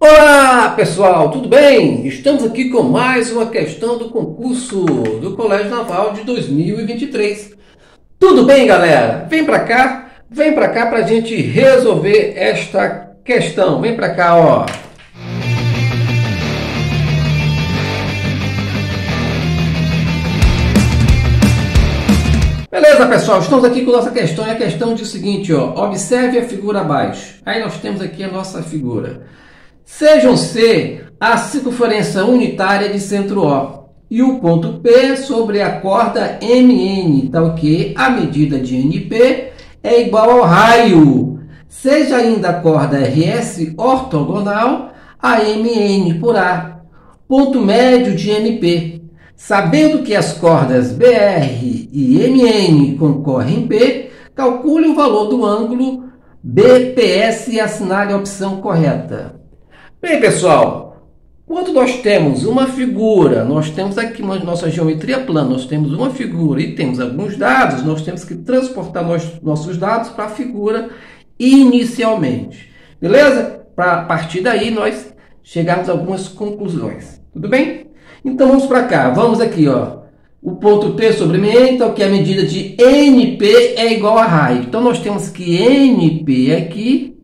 Olá pessoal, tudo bem? Estamos aqui com mais uma questão do concurso do Colégio Naval de 2023. Tudo bem, galera? Vem pra cá pra gente resolver esta questão. Vem pra cá, ó. Beleza, pessoal, estamos aqui com a nossa questão. E a questão diz o seguinte, ó. Observe a figura abaixo. Aí nós temos aqui a nossa figura. Sejam C a circunferência unitária de centro O e o ponto P sobre a corda MN, tal que a medida de NP é igual ao raio. Seja ainda a corda RS ortogonal a MN por A, ponto médio de NP. Sabendo que as cordas BR e MN concorrem em P, calcule o valor do ângulo BPS e assinale a opção correta. Bem, pessoal, quando nós temos uma figura, nós temos aqui na nossa geometria plana, nós temos uma figura e temos alguns dados, nós temos que transportar nossos dados para a figura inicialmente. Beleza? Para partir daí nós chegarmos a algumas conclusões. Tudo bem? Então vamos para cá. Vamos aqui, ó. O ponto P sobre MN, então que a medida de NP é igual a raio. Então nós temos que NP aqui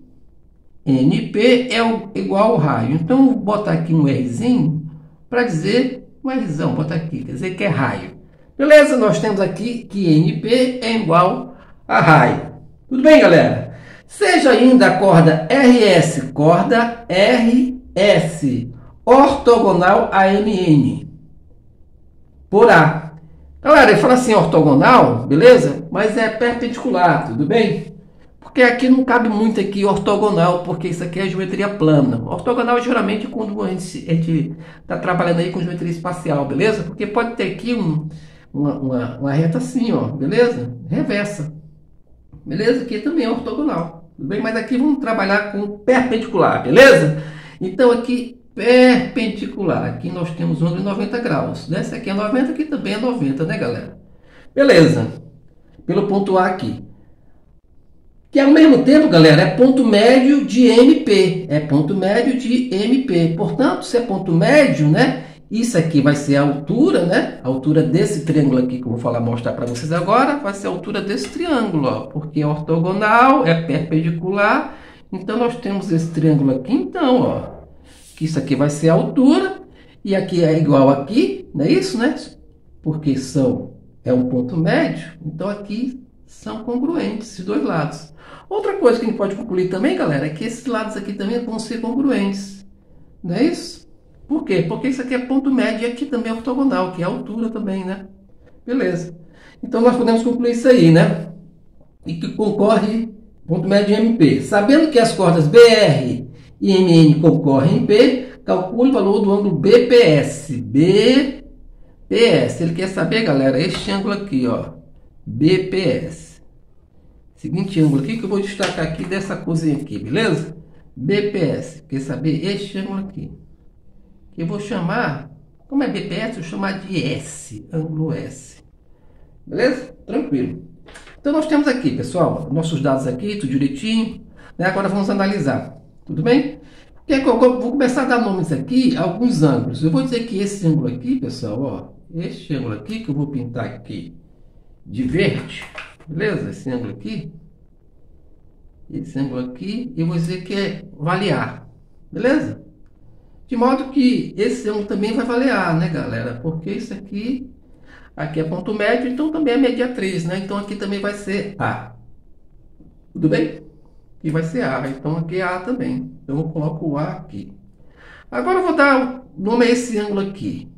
NP é igual ao raio. Então, vou botar aqui um Rzinho para dizer um Rzão. Botar aqui, quer dizer que é raio. Beleza? Nós temos aqui que NP é igual a raio. Tudo bem, galera? Seja ainda a corda RS, corda RS, ortogonal a MN, por A. Galera, ele fala assim, ortogonal, beleza? Mas é perpendicular, tudo bem? Porque aqui não cabe muito aqui ortogonal, porque isso aqui é geometria plana. Ortogonal é geralmente quando a gente está trabalhando aí com geometria espacial, beleza? Porque pode ter aqui uma reta assim, ó, beleza? Reversa. Beleza? Aqui também é ortogonal. Tudo bem? Mas aqui vamos trabalhar com perpendicular, beleza? Então aqui, perpendicular. Aqui nós temos um ângulo de 90 graus. Essa aqui é 90, aqui também é 90, né, galera? Beleza. Pelo ponto A aqui. Que ao mesmo tempo, galera, é ponto médio de MP. É ponto médio de MP. Portanto, se é ponto médio, né? Isso aqui vai ser a altura, né? A altura desse triângulo aqui que eu vou mostrar para vocês agora. Vai ser a altura desse triângulo, ó. Porque é ortogonal, é perpendicular. Então, nós temos esse triângulo aqui, então, ó. Que isso aqui vai ser a altura. E aqui é igual aqui, não é isso, né? Porque é um ponto médio. Então, aqui são congruentes esses dois lados. Outra coisa que a gente pode concluir também, galera, é que esses lados aqui também vão ser congruentes. Não é isso? Por quê? Porque isso aqui é ponto médio e aqui também é ortogonal, que é a altura também, né? Beleza. Então, nós podemos concluir isso aí, né? E que concorre ponto médio em MP. Sabendo que as cordas BR e MN concorrem em P, calcule o valor do ângulo BPS. BPS. Ele quer saber, galera, este ângulo aqui, ó. BPS. Seguinte ângulo aqui que eu vou destacar aqui dessa cozinha aqui, beleza? BPS. Quer saber este ângulo aqui? Que eu vou chamar, como é BPS, eu vou chamar de S, ângulo S. Beleza? Tranquilo. Então nós temos aqui, pessoal, nossos dados aqui, tudo direitinho, né? Agora vamos analisar, tudo bem? Eu vou começar a dar nomes aqui a alguns ângulos. Eu vou dizer que esse ângulo aqui, pessoal, ó, este ângulo aqui que eu vou pintar aqui de verde, beleza? Esse ângulo aqui, eu vou dizer que é valear, beleza? De modo que esse ângulo também vai valear, né, galera? Porque isso aqui, é ponto médio, então também é mediatriz, né? Então aqui também vai ser A, tudo bem? E vai ser A, então aqui é A também. Então eu coloco o A aqui. Agora eu vou dar o nome a esse ângulo aqui,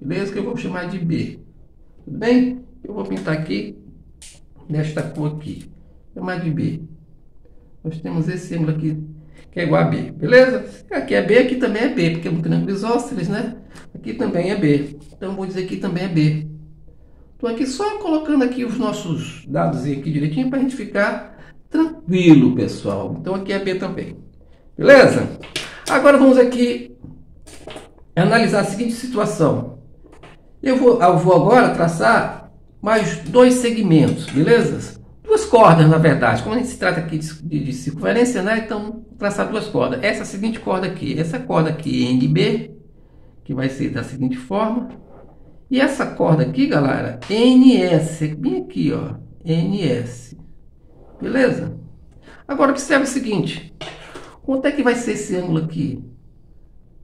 beleza? Que eu vou chamar de B, tudo bem? Eu vou pintar aqui, nesta cor aqui, chamar de B. Nós temos esse ângulo aqui, que é igual a B, beleza? Aqui é B, aqui também é B, porque é um triângulo isósceles, né? Aqui também é B. Então, vou dizer que também é B. Estou aqui só colocando aqui os nossos dados aqui direitinho, para a gente ficar tranquilo, pessoal. Então, aqui é B também, beleza? Agora, vamos aqui analisar a seguinte situação. Eu vou agora traçar mais dois segmentos, beleza? duas cordas, na verdade. Como a gente se trata aqui de circunferência, né? Então, traçar duas cordas. Essa seguinte corda aqui. Essa corda aqui é NB, que vai ser da seguinte forma. E essa corda aqui, galera, NS. Bem aqui, ó. NS. Beleza? Agora, observe o seguinte. Quanto é que vai ser esse ângulo aqui?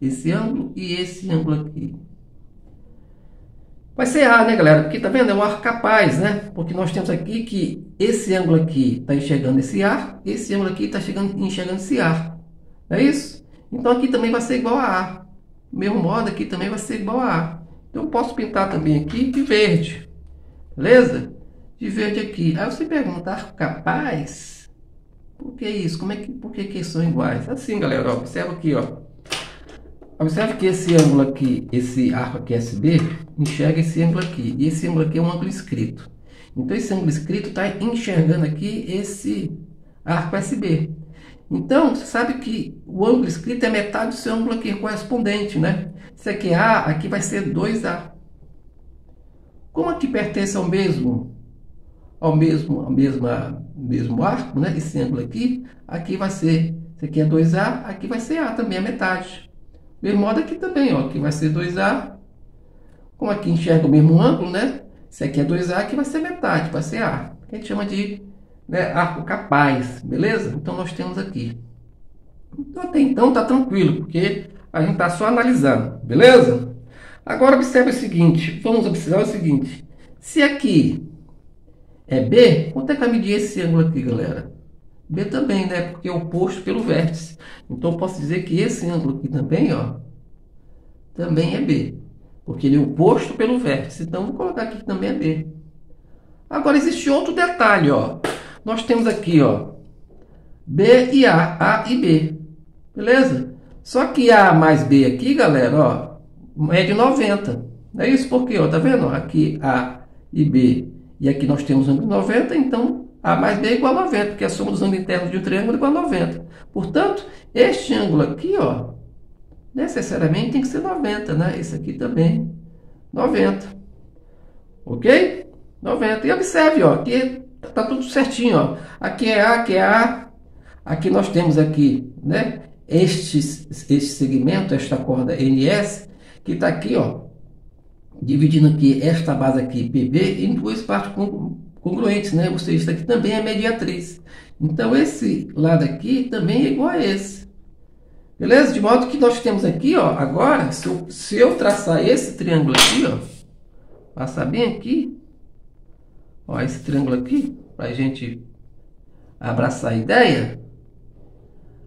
Esse ângulo e esse ângulo aqui. Vai ser A, né, galera? Porque, tá vendo? É um arco capaz, né? Porque nós temos aqui que esse ângulo aqui está enxergando esse ar, esse ângulo aqui está enxergando esse ar. Não é isso? Então, aqui também vai ser igual a A. Do mesmo modo, aqui também vai ser igual a A. Então, eu posso pintar também aqui de verde. Beleza? De verde aqui. Aí você pergunta, arco capaz? Por que isso? Como é que, por que são iguais? Assim, galera, ó, observa aqui, ó. Observe que esse ângulo aqui, esse arco aqui SB, enxerga esse ângulo aqui. E esse ângulo aqui é um ângulo inscrito. Então, esse ângulo inscrito está enxergando aqui esse arco SB. Então, você sabe que o ângulo inscrito é metade do seu ângulo aqui correspondente, né? Se aqui é A, aqui vai ser 2A. Como aqui pertence ao mesmo arco, né? Esse ângulo aqui vai ser... Se aqui é 2A, aqui vai ser A também, a metade. Mesmo modo aqui também, ó, que vai ser 2A. Como aqui enxerga o mesmo ângulo, né? Se aqui é 2A, aqui vai ser metade, vai ser A. Que a gente chama de, né, arco capaz, beleza? Então, nós temos aqui. Então, até então, tá tranquilo, porque a gente tá só analisando, beleza? Agora, observe o seguinte, vamos observar o seguinte. Se aqui é B, quanto é que vai medir esse ângulo aqui, galera? B também, né? Porque é oposto pelo vértice. Então, eu posso dizer que esse ângulo aqui também, ó, também é B. Porque ele é oposto pelo vértice. Então, vou colocar aqui que também é B. Agora, existe outro detalhe, ó. Nós temos aqui, ó, B e A e B. Beleza? Só que A mais B aqui, galera, ó, é de 90. Não é isso? Porque, ó, tá vendo? Aqui A e B. E aqui nós temos ângulo de 90, então... A mais B é igual a 90, porque a soma dos ângulos internos de um triângulo é igual a 90. Portanto, este ângulo aqui, ó, necessariamente tem que ser 90, né? Esse aqui também, 90. Ok? 90. E observe, ó, que tá tudo certinho, ó. Aqui é A, aqui é A. Aqui nós temos aqui, né? Este segmento, esta corda NS, que tá aqui, ó, dividindo aqui esta base aqui, PB, em duas partes congruentes, né? Ou seja, isso aqui também é mediatriz. Então, esse lado aqui também é igual a esse. Beleza? De modo que nós temos aqui, ó, agora, se eu traçar esse triângulo aqui, ó, passar bem aqui, ó, esse triângulo aqui, para a gente abraçar a ideia,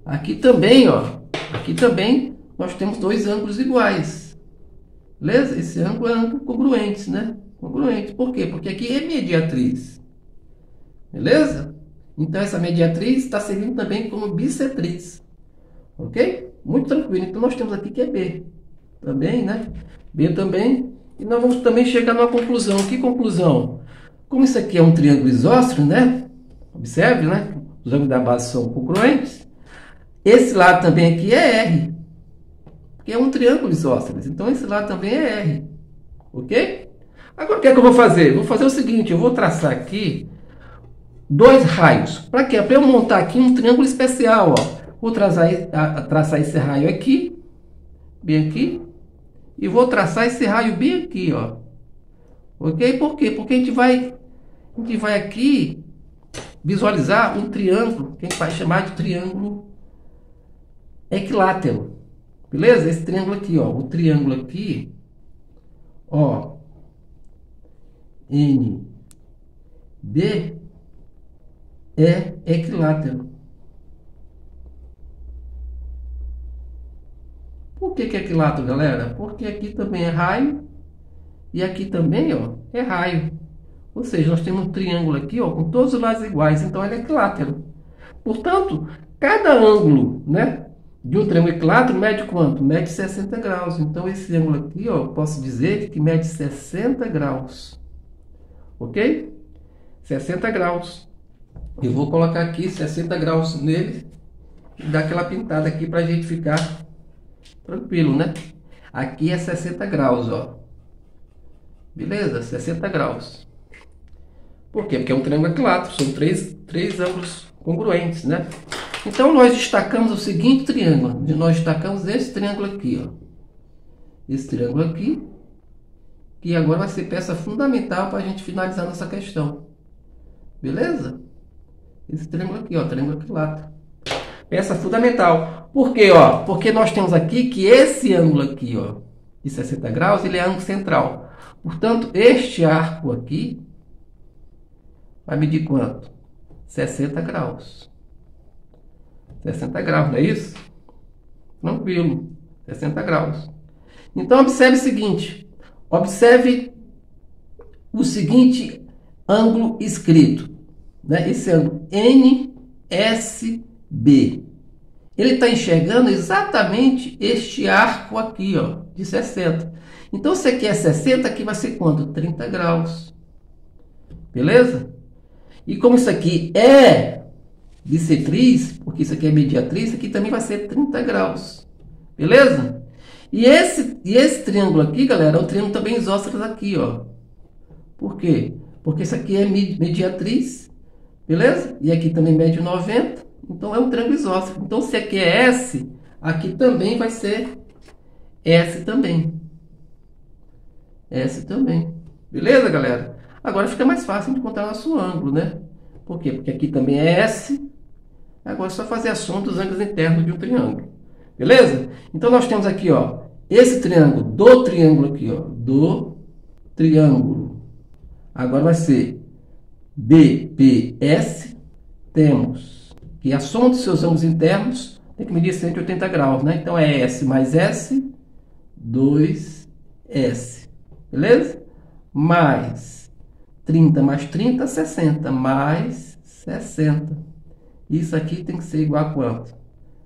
aqui também, ó, aqui também nós temos dois ângulos iguais. Beleza? Esse ângulo é ângulo congruente, né? Congruente. Por quê? Porque aqui é mediatriz. Beleza? Então, essa mediatriz está servindo também como bissetriz. Ok? Muito tranquilo. Então, nós temos aqui que é B. Também, né? B também. E nós vamos também chegar numa conclusão. Que conclusão? Como isso aqui é um triângulo isóscero, né? Observe, né? Os ângulos da base são congruentes. Esse lado também aqui é R. Porque é um triângulo isósceles. Então, esse lado também é R. Ok? Agora, o que é que eu vou fazer? Vou fazer o seguinte, eu vou traçar aqui dois raios. Para quê? Para eu montar aqui um triângulo especial, ó. Vou traçar esse raio aqui, bem aqui. E vou traçar esse raio bem aqui, ó. Ok? Por quê? Porque a gente vai aqui visualizar um triângulo, que a gente vai chamar de triângulo equilátero. Beleza? Esse triângulo aqui, ó. O triângulo aqui, ó. NB é equilátero. Por que é equilátero, galera? Porque aqui também é raio e aqui também, ó, é raio. Ou seja, nós temos um triângulo aqui, ó, com todos os lados iguais, então ele é equilátero. Portanto, cada ângulo, né, de um triângulo equilátero mede quanto? Mede 60 graus. Então, esse ângulo aqui, ó, eu posso dizer que mede 60 graus. Ok? 60 graus. Eu vou colocar aqui 60 graus nele e dar aquela pintada aqui para a gente ficar tranquilo, né? Aqui é 60 graus, ó. Beleza? 60 graus. Por quê? Porque é um triângulo equilátero, são três ângulos congruentes, né? Então nós destacamos o seguinte triângulo, nós destacamos esse triângulo aqui, ó. Esse triângulo aqui, que agora vai ser peça fundamental para a gente finalizar nossa questão. Beleza? Esse triângulo aqui, ó, triângulo equilátero. Peça fundamental. Por quê, ó? Porque nós temos aqui que esse ângulo aqui, ó, de 60 graus, ele é ângulo central. Portanto, este arco aqui vai medir quanto? 60 graus. 60 graus, não é isso? Tranquilo. 60 graus. Então, observe o seguinte. Observe o seguinte ângulo escrito, né? Esse ângulo NSB. Ele está enxergando exatamente este arco aqui, ó, de 60. Então, se aqui é 60, aqui vai ser quanto? 30 graus. Beleza? E como isso aqui é bissetriz, porque isso aqui é mediatriz, aqui também vai ser 30 graus. Beleza? E esse triângulo aqui, galera, é um triângulo também isósceles aqui, ó. Por quê? Porque isso aqui é mediatriz, beleza? E aqui também mede 90. Então é um triângulo isósceles. Então se aqui é S, aqui também vai ser S também. S também. Beleza, galera? Agora fica mais fácil de encontrar nosso ângulo, né? Por quê? Porque aqui também é S. Agora é só fazer a soma dos ângulos internos de um triângulo. Beleza? Então nós temos aqui, ó, esse triângulo do triângulo aqui, ó, do triângulo. Agora vai ser BPS. Temos que a soma dos seus ângulos internos tem que medir 180 graus, né? Então é S mais S, 2S. Beleza? Mais 30 mais 30, 60. Mais 60. Isso aqui tem que ser igual a quanto?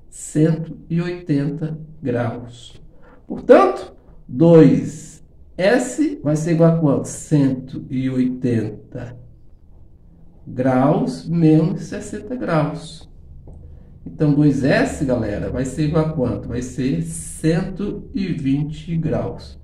180 graus. Portanto, 2S vai ser igual a quanto? 180 graus menos 60 graus. Então, 2S, galera, vai ser igual a quanto? Vai ser 120 graus.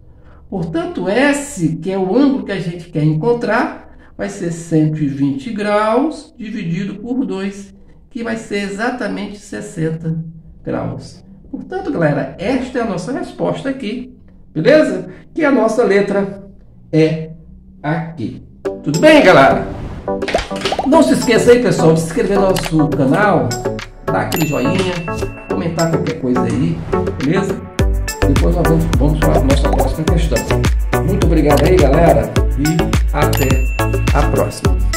Portanto, S, que é o ângulo que a gente quer encontrar, vai ser 120 graus dividido por 2, que vai ser exatamente 60 graus. Portanto, galera, esta é a nossa resposta aqui, beleza? Que a nossa letra é aqui. Tudo bem, galera? Não se esqueça aí, pessoal, de se inscrever no nosso canal, dar aquele joinha, comentar qualquer coisa aí, beleza? Depois nós vamos para a nossa próxima questão. Muito obrigado aí, galera, e até a próxima.